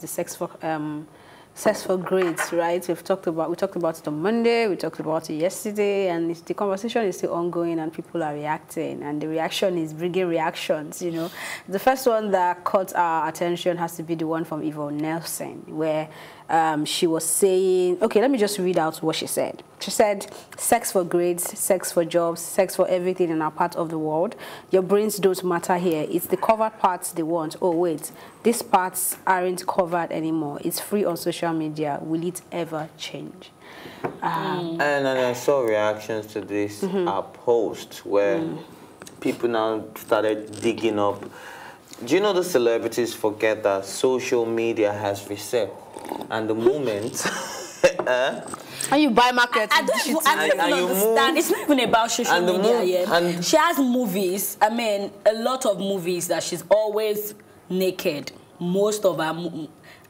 The sex for grades, right? We talked about it on Monday, we talked about it yesterday, and the conversation is still ongoing and people are reacting, and the reaction is bringing reactions, you know. The first one that caught our attention has to be the one from Yvonne Nelson, where she was saying, okay, let me just read out what she said. She said, sex for grades, sex for jobs, sex for everything in our part of the world. Your brains don't matter here. It's the covered parts they want. Oh, wait, these parts aren't covered anymore. It's free on social media. Will it ever change? And I saw reactions to this post where people now started digging up. Do you know the celebrities forget that social media has reset? And the moment... and you buy market. I don't understand. It's not even about social media yet. She has movies. I mean, a lot of movies that she's always naked. Most of her,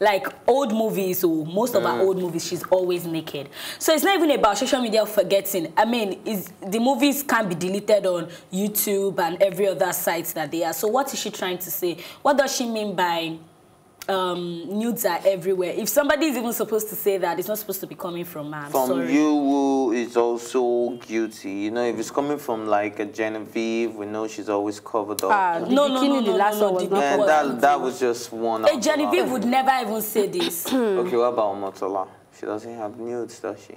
like old movies, or most of her old movies, she's always naked. So it's not even about social media forgetting. I mean, the movies can be deleted on YouTube and every other site that they are. So what is she trying to say? What does she mean by nudes are everywhere? If somebody is even supposed to say that, it's not supposed to be coming from her. You who is also guilty. You know, if it's coming from like a Genevieve, we know she's always covered up. That was just one. A Genevieve would never even say this. Okay, what about Omotola? She doesn't have nudes, does she?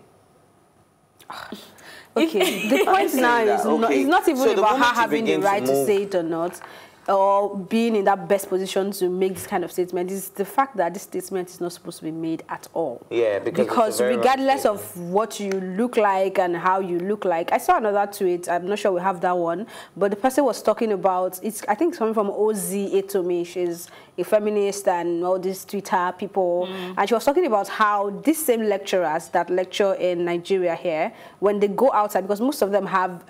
Okay, the point now is it's not even about her having the right to say it or not, or being in that best position to make this kind of statement. Is the fact that this statement is not supposed to be made at all. Yeah, because regardless of what you look like and how you look like, I saw another tweet, I'm not sure we have that one, but the person was talking about, I think it's coming from Ozi Atomi, she's a feminist and all these Twitter people, and she was talking about how these same lecturers that lecture in Nigeria here, when they go outside, because most of them have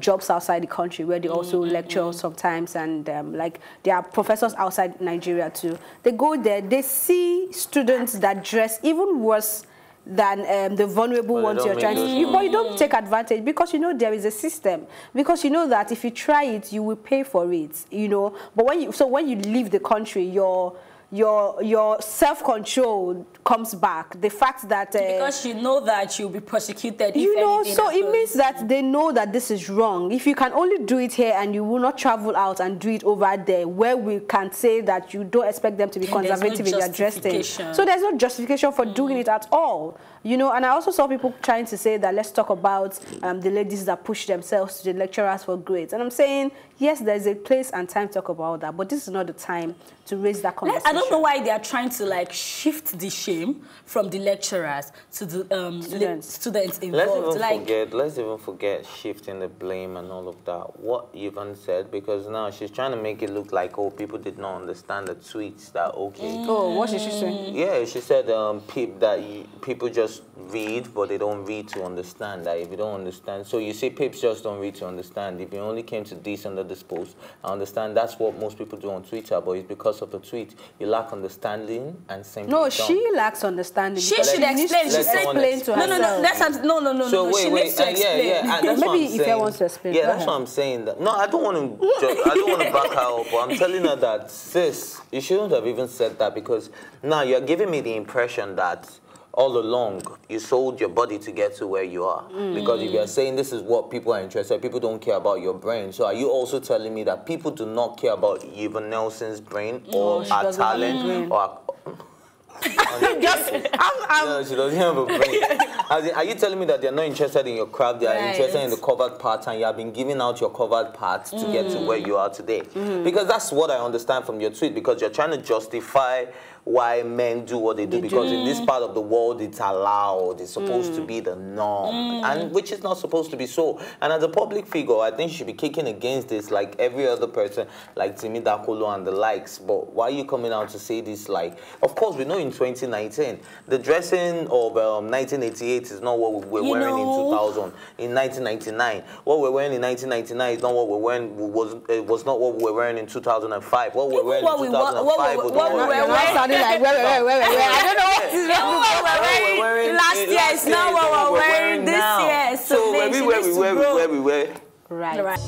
jobs outside the country where they also lecture sometimes, and like there are professors outside Nigeria too. They go there, they see students that dress even worse than the vulnerable ones you're trying to... But you don't take advantage because you know there is a system. Because you know that if you try it, you will pay for it, you know. But when you leave the country, your self-control comes back. The fact that... because you know that you'll be prosecuted. So it means that they know that this is wrong. If you can only do it here and you will not travel out and do it over there, where we can say that you don't expect them to be conservative in their dressing. So there's no justification for doing it at all. You know, and I also saw people trying to say that let's talk about the ladies that push themselves to the lecturers for grades. And I'm saying, yes, there's a place and time to talk about that, but this is not the time to raise that conversation. I don't know why they are trying to like shift the shame from the lecturers to the students involved. Let's even forget shifting the blame and all of that. What Yvonne said, because now she's trying to make it look like, oh, people did not understand the tweets that Oh, what did she say? Yeah, she said people just read, but they don't read to understand. That if you don't understand, so you see, peeps just don't read to understand. If you only came to this under this post, I understand that's what most people do on Twitter, but it's because of the tweet. You lack understanding and simply she lacks understanding. She should explain. She should explain to her. She needs to explain. Maybe if I want to explain. Yeah, that's what I'm saying. No, I don't want to. I don't want to back her up. But I'm telling her that, sis, you shouldn't have even said that, because now you're giving me the impression that all along, you sold your body to get to where you are. Because if you're saying this is what people are interested, people don't care about your brain. So are you also telling me that people do not care about Yvonne Nelson's brain or her talent? No, she doesn't have a brain. Are you telling me that they're not interested in your craft? They are interested in the covered parts, and you have been giving out your covered parts to get to where you are today. Because that's what I understand from your tweet, because you're trying to justify why men do what they do, because in this part of the world it's allowed, it's supposed to be the norm, and which is not supposed to be so. And as a public figure, I think she should be kicking against this like every other person, like Timi Dakolo and the likes. But why are you coming out to say this? Like, of course we know in 2019 the dressing of 1988 is not what we're wearing in 2000. In 1999, what we're wearing in 1999 is not what we're wearing. Was not what we're wearing in 2005. What we're wearing in 2005 was not what we're wearing. Like, where. I don't know what is wearing last year. It's not what we're wearing this year. So everywhere we were. Right.